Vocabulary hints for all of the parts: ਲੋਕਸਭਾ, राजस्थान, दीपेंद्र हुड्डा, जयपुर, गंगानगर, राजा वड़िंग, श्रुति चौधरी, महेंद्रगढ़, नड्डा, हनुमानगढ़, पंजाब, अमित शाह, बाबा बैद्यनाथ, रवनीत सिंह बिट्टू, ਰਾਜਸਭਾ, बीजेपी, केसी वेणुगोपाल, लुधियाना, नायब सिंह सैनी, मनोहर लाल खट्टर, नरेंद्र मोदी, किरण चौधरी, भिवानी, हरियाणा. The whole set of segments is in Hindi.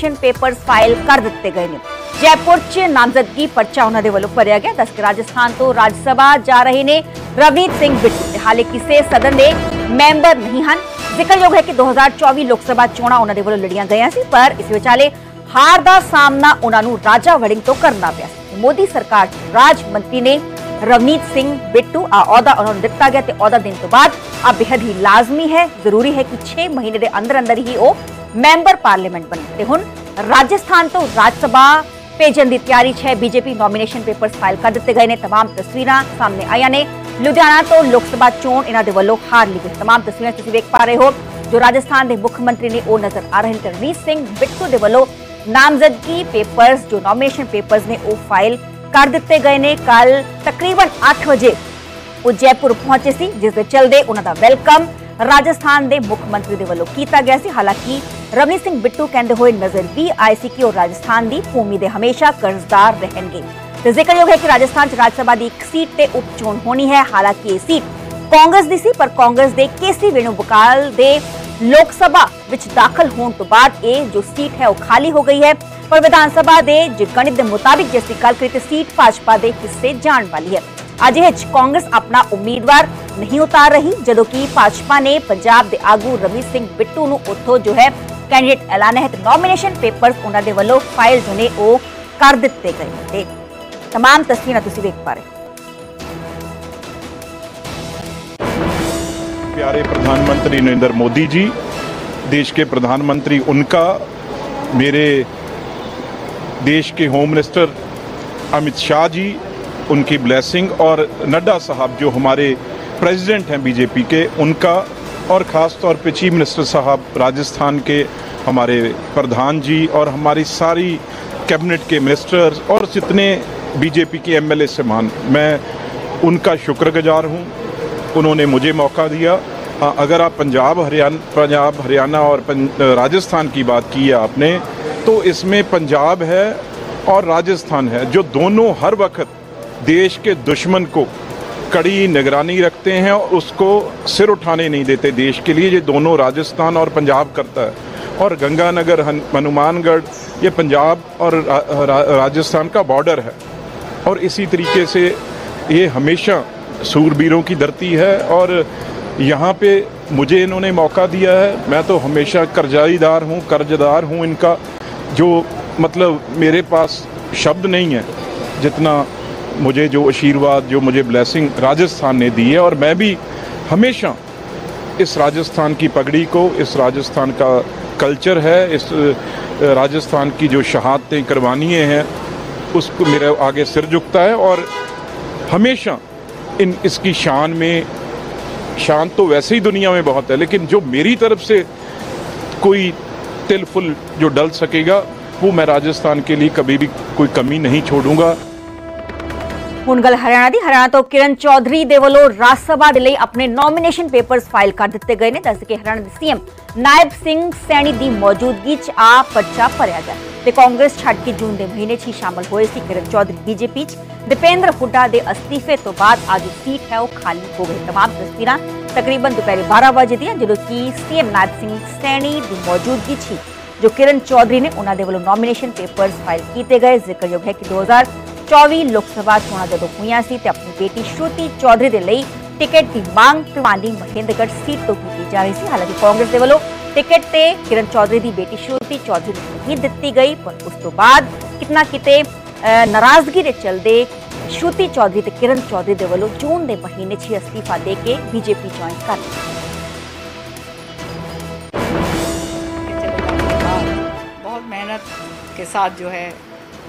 क्वेश्चन पेपर्स फाइल कर दिए गए ने। जयपुर च नामजदगी पर्चा उन्होंने वालों भरया गया। दस राजस्थान तो राज्यसभा जा रहे ने रवनीत सिंह बिट्टू, हाले किसी सदन के मैंबर नहीं हैं। जिक्रयोग है कि 2024 लोकसभा चोणा उन्होंने वालों लड़िया गई सी, पर इस विचाले हार का सामना उन्होंने राजा वड़िंग तो करना पिया। मोदी सरकार राज मंत्री ने रवनीत सिंह बिट्टू आहुदा उन्होंने दिता गया, अहुदा देने तो बाद आ बेहद ही लाजमी है, जरूरी है कि 6 महीने के अंदर अंदर ही वो मैंबर पार्लीमेंट बने। हुण राजस्थान तो राज्यसभा भेजन की तैयारी है। बीजेपी नॉमीनेशन पेपर फाइल कर दिए गए ने। तमाम तस्वीर सामने आईया ने। लुधियाना तो लोकसभा चोण इन्हों के वालों हार ली गई। तमाम तस्वीर तुसीं वेख पा रहे हो जो राजस्थान के मुख्यमंत्री ने वो नजर आ रहे हैं। रवनीत सिंह बिट्टू के वालों नामजदगी पेपर्स जो नॉमिनेशन पेपर्स ने वो फाइल कर दिए गए ने। कल तकरीबन 8 बजे वो जयपुर पहुंचे सी, जिसके चलते उन्होंने वेलकम राजस्थान के मुख्यमंत्री के वालों किया गया सी। हालांकि रवनीत सिंह बिट्टू कहते हुए नजर भी आए सी कि वो राजस्थान की भूमि के हमेशा कर्जदार रहेंगे। तो जिक्रयोग है कि राजस्थान राज्यसभा की एक सीट पर उपचोण होनी है। हालांकि ये सीट कांग्रेस की सी, पर कांग्रेस के केसी वेणुगोपाल के लोकसभा विच दाखिल होने तो बाद ये जो सीट है वो खाली हो गई है। पर विधानसभा के जो गणित के मुताबिक जिसकी गल करिए तो सीट भाजपा के हिस्से जाने वाली है। अजे कांग्रेस अपना उम्मीदवार नहीं उतार रही, जदों कि भाजपा ने पंजाब के आगू रवनीत सिंह बिट्टू नूं उत्थों जो है कैंडीडेट ऐलाने है। तो नॉमीनेशन पेपर्स उन्होंने वालों फाइल जो ने वो कर दिए गए। तमाम तस्वीरें तुसीं वेख पा रहे हो। प्यारे प्रधानमंत्री नरेंद्र मोदी जी, देश के प्रधानमंत्री, उनका मेरे देश के होम मिनिस्टर अमित शाह जी, उनकी ब्लेसिंग, और नड्डा साहब जो हमारे प्रेसिडेंट हैं बीजेपी के, उनका, और ख़ास तौर पे चीफ मिनिस्टर साहब राजस्थान के हमारे प्रधान जी, और हमारी सारी कैबिनेट के मिनिस्टर्स और जितने बीजेपी के एमएलए सामान, मैं उनका शुक्रगुजार हूँ। उन्होंने मुझे मौका दिया। अगर आप पंजाब हरियाणा और राजस्थान की बात की है आपने, तो इसमें पंजाब है और राजस्थान है जो दोनों हर वक्त देश के दुश्मन को कड़ी निगरानी रखते हैं और उसको सिर उठाने नहीं देते देश के लिए। ये दोनों राजस्थान और पंजाब करता है, और गंगानगर, हनुमानगढ़, ये पंजाब और राजस्थान का बॉर्डर है। और इसी तरीके से ये हमेशा सूरबीरों की धरती है, और यहाँ पे मुझे इन्होंने मौका दिया है। मैं तो हमेशा कर्जदार हूँ इनका, जो मतलब मेरे पास शब्द नहीं है जितना मुझे जो आशीर्वाद, जो मुझे ब्लेसिंग राजस्थान ने दी है। और मैं भी हमेशा इस राजस्थान की पगड़ी को, इस राजस्थान का कल्चर है, इस राजस्थान की जो शहादतें, कुर्बानियाँ हैं, उसको मेरे आगे सिर झुकता है। और हमेशा इसकी शान तो वैसे ही दुनिया में बहुत है, लेकिन जो मेरी तरफ से कोई तिलफुल जो डल सकेगा वो मैं राजस्थान के लिए कभी भी कोई कमी नहीं छोड़ूंगा। हुण गल हरियाणा दी। हरियाणा तो किरण चौधरी दे वलों राज्य सभा दे लई अपने नॉमीनेशन पेपर्स फाइल कर दिए गए ने। दस के हरियाणा दे सीएम नायब सिंह सैनी की मौजूदगी च आ पर्चा भरया गया। ते कांग्रेस छड़ के जून के महीने च ही शामिल होए सी किरण चौधरी। बीजेपी दीपेंद्र हुड्डा के अस्तीफे तो बाद आज सीट है वह खाली हो गई। तमाम तस्वीर तकरीबन दोपहर 12 बजे दलों की सीएम नायब सिंह सैनी की मौजूदगी च जो किरण चौधरी ने उन्होंने वालों नॉमीनेशन पेपर्स फाइल किए गए। जिक्रयोग है कि 2024 लोकसभा चोणां जदों होईआं सी ते अपनी बेटी श्रुति चौधरी के लिए टिकट की मांग भिवानी महेंद्रगढ़ सीट तो की जा रही थी। हालांकि कांग्रेस के वालों टिकट से किरण चौधरी की बेटी श्रुति चौधरी नहीं दी गई, पर उस तो बाद कितना किते नाराजगी के चलते श्रुति चौधरी ते किरण चौधरी के वालों जून के महीने ही अस्तीफा दे के बीजेपी ज्वाइन कर लिया। बहुत मेहनत के साथ जो है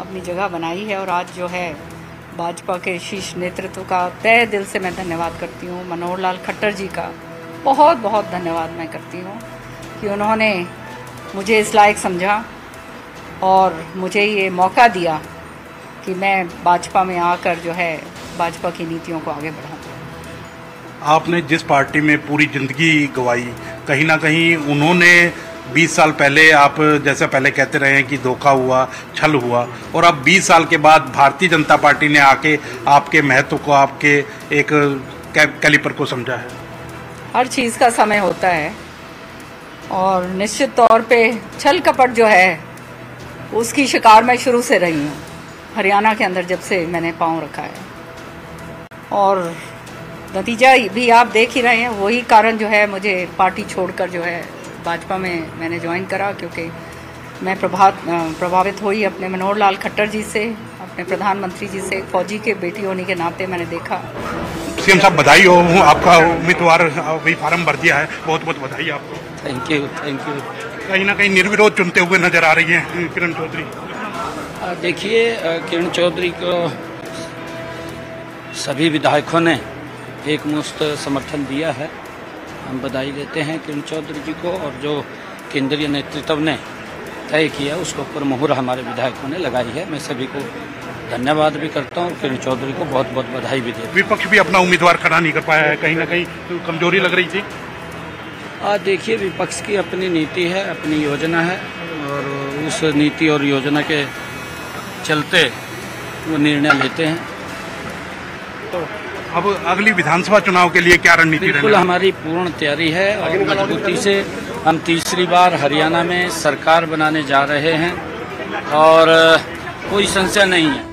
अपनी जगह बनाई है, और आज जो है भाजपा के शीर्ष नेतृत्व का तहे दिल से मैं धन्यवाद करती हूँ। मनोहर लाल खट्टर जी का बहुत बहुत धन्यवाद मैं करती हूँ कि उन्होंने मुझे इस लायक समझा और मुझे ये मौका दिया कि मैं भाजपा में आकर जो है भाजपा की नीतियों को आगे बढ़ाऊँ। आपने जिस पार्टी में पूरी ज़िंदगी गंवाई, कहीं ना कहीं उन्होंने 20 साल पहले, आप जैसे पहले कहते रहे कि धोखा हुआ, छल हुआ, और अब 20 साल के बाद भारतीय जनता पार्टी ने आके आपके महत्व को, आपके एक कैलिपर को समझा है। हर चीज़ का समय होता है, और निश्चित तौर पे छल कपट जो है उसकी शिकार मैं शुरू से रही हूँ हरियाणा के अंदर, जब से मैंने पाँव रखा है। और नतीजा भी आप देख ही रहे हैं, वही कारण जो है मुझे पार्टी छोड़कर जो है भाजपा में मैंने ज्वाइन करा, क्योंकि मैं प्रभावित हुई अपने मनोहर लाल खट्टर जी से, अपने प्रधानमंत्री जी से। फौजी के बेटी होने के नाते मैंने देखा। सीएम साहब बधाई हो, आपका उम्मीदवार भी फार्म भर दिया है, बहुत बहुत बधाई आपको। Thank you, thank you. कहीं ना कहीं निर्विरोध चुनते हुए नजर आ रही हैं किरण चौधरी। देखिए, किरण चौधरी को सभी विधायकों ने एकमुश्त समर्थन दिया है। हम बधाई देते हैं किरण चौधरी जी को, और जो केंद्रीय नेतृत्व ने तय किया उसको पर मुहर हमारे विधायकों ने लगाई है। मैं सभी को धन्यवाद भी करता हूँ, किरण चौधरी को बहुत बहुत बधाई भी देता हूँ। विपक्ष भी अपना उम्मीदवार खड़ा नहीं कर पाया है, कहीं ना कहीं तो कमजोरी लग रही थी। देखिए, विपक्ष की अपनी नीति है, अपनी योजना है, और उस नीति और योजना के चलते वो निर्णय लेते हैं। तो अब अगली विधानसभा चुनाव के लिए क्या रणनीति रहेगी? बिल्कुल हमारी पूर्ण तैयारी है, और मजबूती से हम तीसरी बार हरियाणा में सरकार बनाने जा रहे हैं, और कोई संशय नहीं है।